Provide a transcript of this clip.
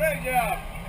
Great job.